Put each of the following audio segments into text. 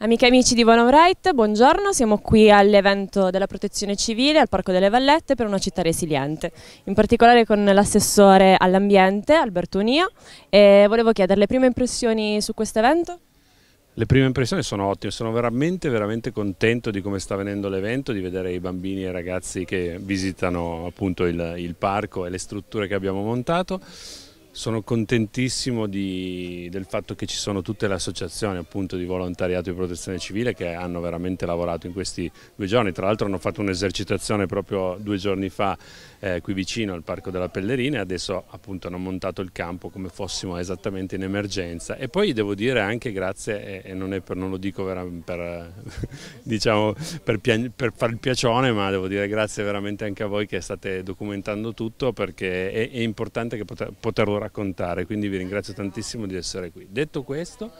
Amiche e amici di One of Right, buongiorno, siamo qui all'evento della Protezione Civile al Parco delle Vallette per una città resiliente, in particolare con l'assessore all'ambiente Alberto Unia, e volevo chiedere le prime impressioni su questo evento. Le prime impressioni sono ottime, sono veramente contento di come sta venendo l'evento, di vedere i bambini e i ragazzi che visitano appunto il parco e le strutture che abbiamo montato. Sono contentissimo del fatto che ci sono tutte le associazioni appunto di volontariato e protezione civile che hanno veramente lavorato in questi 2 giorni, tra l'altro hanno fatto un'esercitazione proprio 2 giorni fa qui vicino al Parco della Pellerina e adesso appunto hanno montato il campo come fossimo esattamente in emergenza. E poi devo dire anche grazie, e non lo dico diciamo, per far il piacione, ma devo dire grazie veramente anche a voi che state documentando tutto, perché è importante che poterlo raccontare, quindi vi ringrazio tantissimo di essere qui. Detto questo,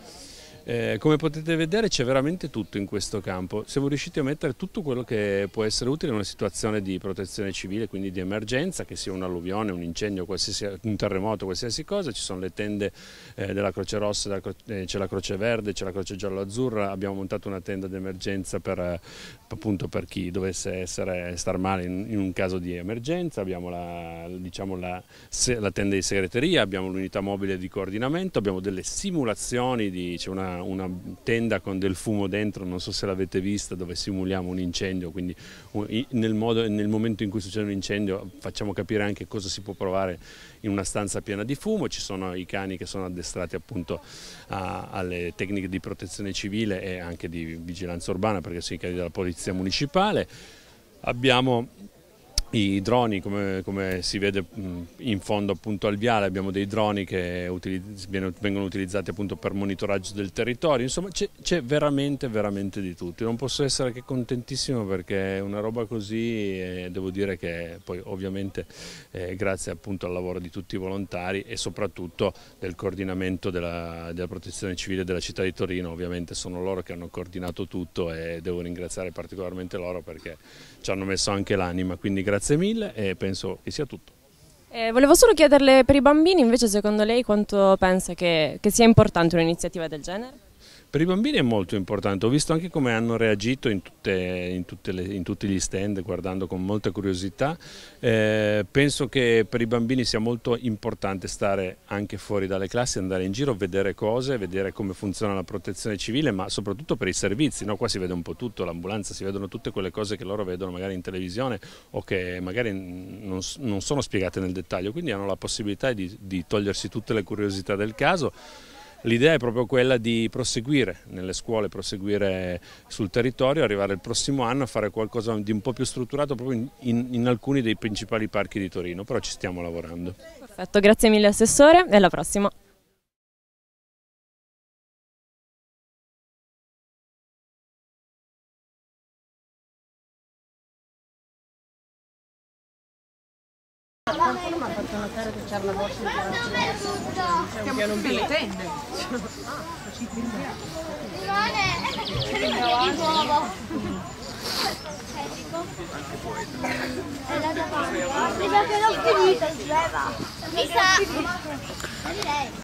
come potete vedere c'è veramente tutto in questo campo, siamo riusciti a mettere tutto quello che può essere utile in una situazione di protezione civile, quindi di emergenza, che sia un'alluvione, un incendio, un terremoto, qualsiasi cosa. Ci sono le tende della Croce Rossa, c'è la Croce Verde, c'è la Croce Giallo-Azzurra, abbiamo montato una tenda d'emergenza appunto per chi dovesse star male in un caso di emergenza, abbiamo la tenda di segreteria, abbiamo l'unità mobile di coordinamento, abbiamo delle simulazioni, c'è una tenda con del fumo dentro, non so se l'avete vista, dove simuliamo un incendio, quindi nel momento in cui succede un incendio facciamo capire anche cosa si può provare in una stanza piena di fumo. Ci sono i cani che sono addestrati appunto alle tecniche di protezione civile e anche di vigilanza urbana, perché sono i cani della Polizia Municipale. Abbiamo i droni, come si vede in fondo appunto al viale, abbiamo dei droni che vengono utilizzati appunto per monitoraggio del territorio. Insomma c'è veramente di tutto. Io non posso essere che contentissimo, perché una roba così devo dire che poi ovviamente grazie appunto al lavoro di tutti i volontari e soprattutto del coordinamento della protezione civile della città di Torino. Ovviamente sono loro che hanno coordinato tutto e devo ringraziare particolarmente loro, perché ci hanno messo anche l'anima, quindi grazie mille e penso che sia tutto. Volevo solo chiederle, per i bambini invece, secondo lei quanto pensa che sia importante un'iniziativa del genere? Per i bambini è molto importante, ho visto anche come hanno reagito in tutti gli stand, guardando con molta curiosità. Penso che per i bambini sia molto importante stare anche fuori dalle classi, andare in giro, vedere cose, vedere come funziona la protezione civile, ma soprattutto per i servizi, no? Qua si vede un po' tutto, l'ambulanza, si vedono tutte quelle cose che loro vedono magari in televisione o che magari non sono spiegate nel dettaglio, quindi hanno la possibilità di togliersi tutte le curiosità del caso. L'idea è proprio quella di proseguire nelle scuole, proseguire sul territorio, arrivare il prossimo anno a fare qualcosa di un po' più strutturato proprio in alcuni dei principali parchi di Torino, però ci stiamo lavorando. Perfetto, grazie mille assessore e alla prossima. Ma faccio notare che c'è una borsa di stiamo tutte le tende. Ah, ci prendiamo. Non è di nuovo. Anche poi. Prima che l'ho finita, mi sa.